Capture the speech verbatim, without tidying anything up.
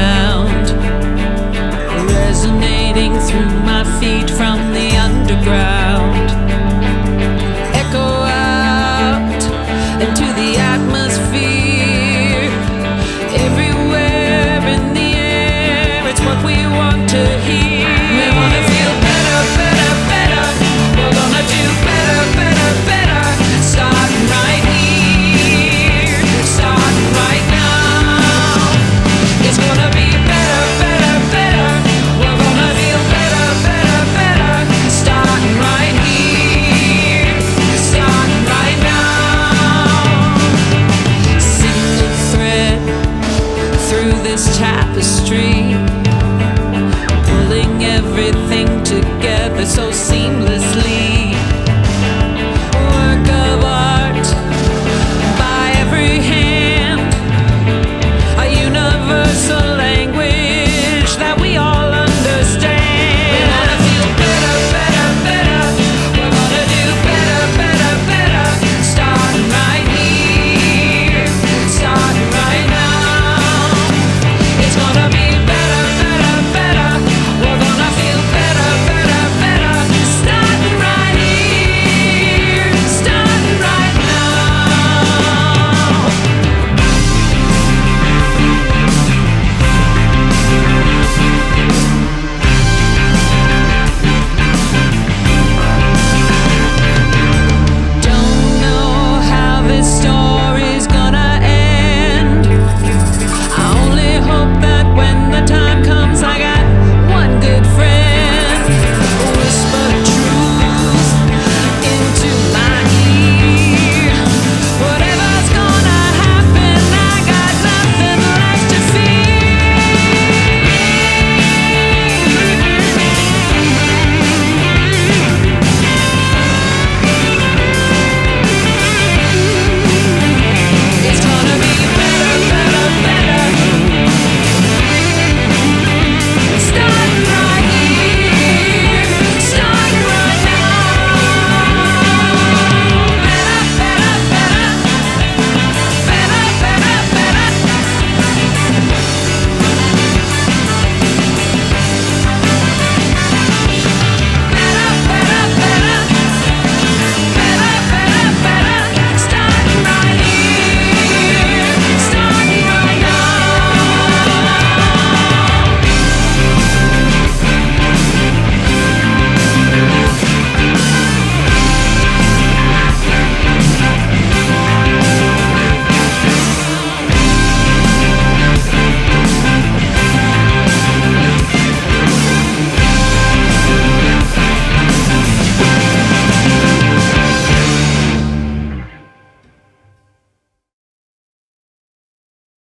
ground, resonating through my feet from the underground. Echo out into the atmosphere, everywhere in the air. It's what we want to hear. We want to feel better, better, better. We're gonna do better, better, better. Starting right here, starting right now. It's gonna be better, better, better. We're gonna feel better, better, better. Starting right here, starting right now. Single thread through this tapestry, pulling everything